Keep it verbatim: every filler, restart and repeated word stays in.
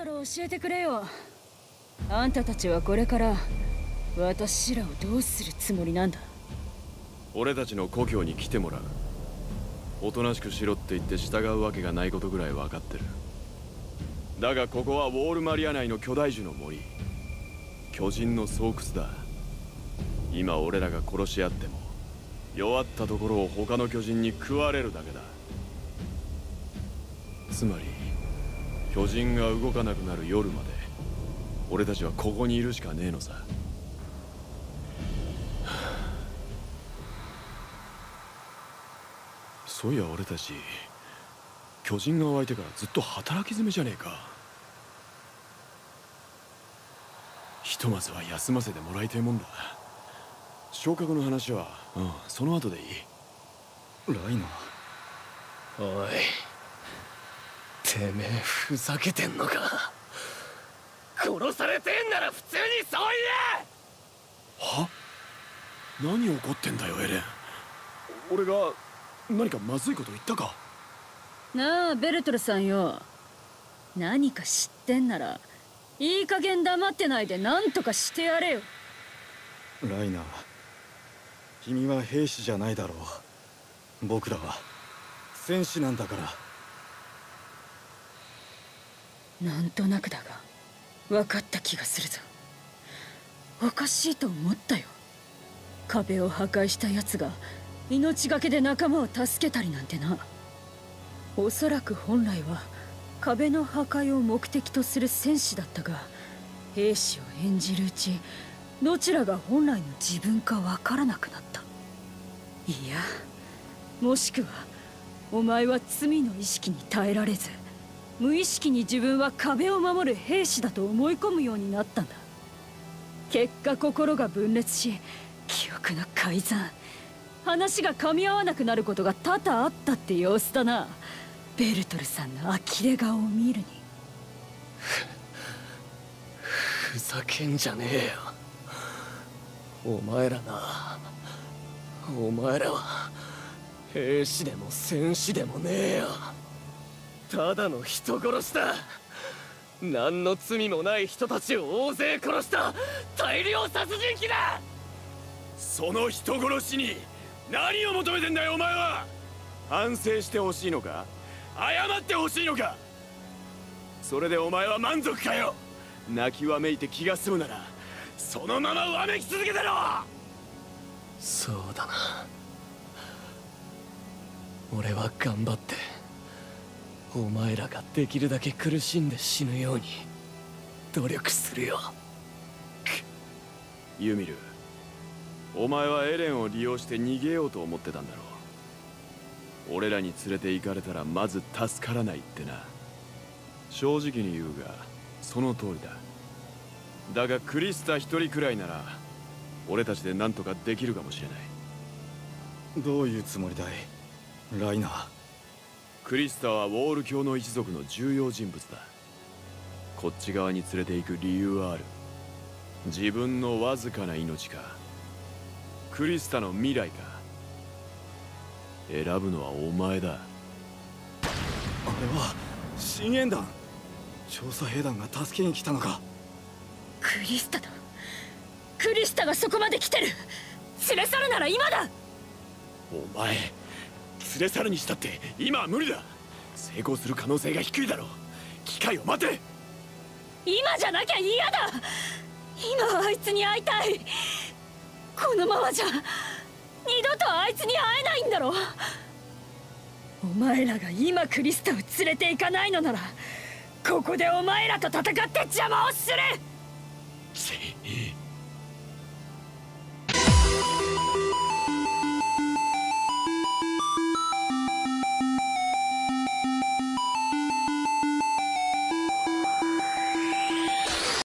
教えてくれよ。あんたたちはこれから私らをどうするつもりなんだ。俺たちの故郷に来てもらう。おとなしくしろって言って従うわけがないことぐらい分かってる。だがここはウォールマリア内の巨大樹の森、巨人の巣窟だ。今俺らが殺し合っても弱ったところを他の巨人に食われるだけだ。つまり巨人が動かなくなる夜まで俺たちはここにいるしかねえのさ。そういや俺たち巨人が湧いてからずっと働き詰めじゃねえか。ひとまずは休ませてもらいたいもんだ。昇格の話は、うん、その後でいい。ライナー、おいてめえふざけてんのか。殺されてんなら普通にそう言え。は？何怒ってんだよエレン。俺が何かまずいこと言ったかなあ。ベルトルさんよ、何か知ってんならいい加減黙ってないで何とかしてやれよ。ライナー、君は兵士じゃないだろう。僕らは戦士なんだから。なんとなくだが分かった気がするぞ。おかしいと思ったよ。壁を破壊したやつが命がけで仲間を助けたりなんてな。おそらく本来は壁の破壊を目的とする戦士だったが、兵士を演じるうちどちらが本来の自分か分からなくなった。いや、もしくはお前は罪の意識に耐えられず無意識に自分は壁を守る兵士だと思い込むようになったんだ。結果心が分裂し記憶が改ざん、話が噛み合わなくなることが多々あったって様子だな。ベルトルさんの呆れ顔を見るにふざけんじゃねえよ。お前らな、お前らは兵士でも戦士でもねえよ。ただの人殺しだ。何の罪もない人たちを大勢殺した大量殺人鬼だ。その人殺しに何を求めてんだよお前は。反省してほしいのか、謝ってほしいのか、それでお前は満足かよ。泣きわめいて気が済むならそのままわめき続けたろ。そうだな、俺は頑張ってお前らができるだけ苦しんで死ぬように努力するよ。ユミル、お前はエレンを利用して逃げようと思ってたんだろう。俺らに連れて行かれたらまず助からないってな。正直に言うがその通りだ。だがクリスタ一人くらいなら俺たちで何とかできるかもしれない。どういうつもりだいライナー。クリスタはウォール教の一族の重要人物だ。こっち側に連れて行く理由はある。自分のわずかな命かクリスタの未来か選ぶのはお前だ。あれは深淵団、調査兵団が助けに来たのか。クリスタだ、クリスタがそこまで来てる。連れ去るなら今だ。お前連れ去るにしたって今は無理だ。成功する可能性が低いだろう。機会を待て。今じゃなきゃ嫌だ。今はあいつに会いたい。このままじゃ二度とあいつに会えないんだろう。お前らが今クリスタを連れて行かないのならここでお前らと戦って邪魔をする。